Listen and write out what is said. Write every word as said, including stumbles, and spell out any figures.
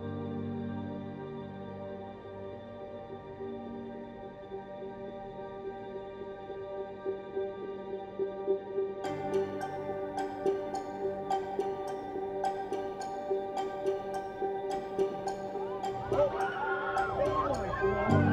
Oh,